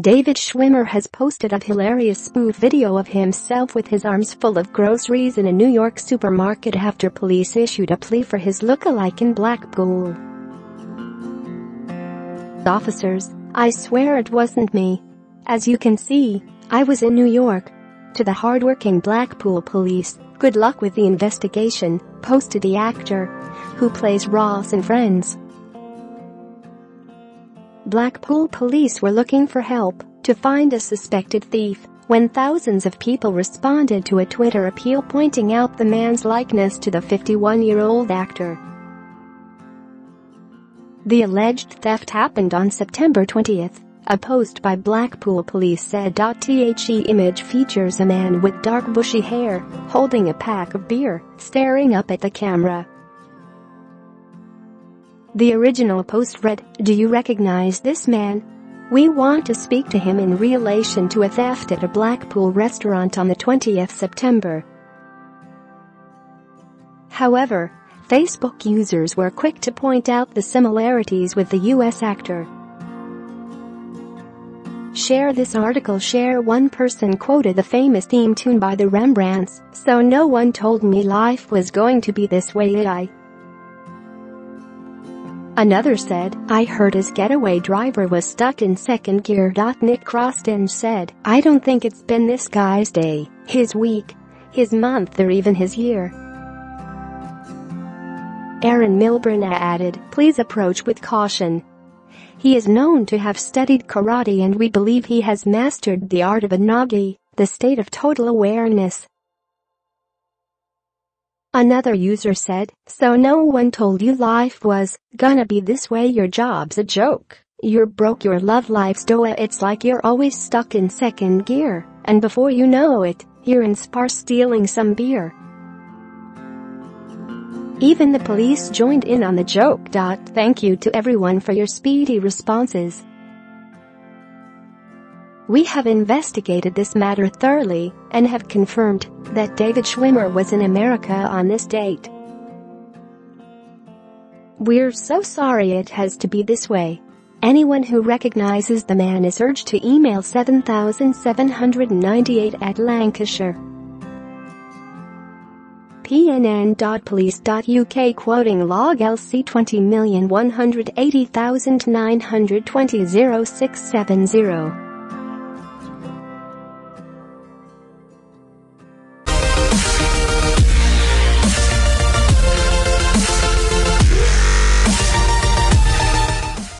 David Schwimmer has posted a hilarious spoof video of himself with his arms full of groceries in a New York supermarket after police issued a plea for his lookalike in Blackpool. "Officers, I swear it wasn't me. As you can see, I was in New York." To the hard-working Blackpool police, good luck with the investigation, posted the actor, who plays Ross in Friends. Blackpool police were looking for help to find a suspected thief when thousands of people responded to a Twitter appeal pointing out the man's likeness to the 51-year-old actor. The alleged theft happened on September 20th, a post by Blackpool police said. The image features a man with dark bushy hair, holding a pack of beer, staring up at the camera. The original post read, "Do you recognize this man? We want to speak to him in relation to a theft at a Blackpool restaurant on the 20th September." However, Facebook users were quick to point out the similarities with the US actor. "Share this article, share," one person quoted the famous theme tune by the Rembrandts, "so no one told me life was going to be this way, did I?" Another said, "I heard his getaway driver was stuck in second gear." Nick Croston said, "I don't think it's been this guy's day, his week, his month or even his year." Aaron Milburn added, "Please approach with caution. He is known to have studied karate and we believe he has mastered the art of Unagi, the state of total awareness." Another user said, "So no one told you life was gonna be this way, your job's a joke, you're broke, your love life's doa, it's like you're always stuck in second gear, and before you know it, you're in Spar stealing some beer." Even the police joined in on the joke. Thank you to everyone for your speedy responses. "We have investigated this matter thoroughly and have confirmed that David Schwimmer was in America on this date. We're so sorry it has to be this way. Anyone who recognizes the man is urged to email 7798@Lancashire. PNN.police.uk quoting log LC 20,180,920,0670.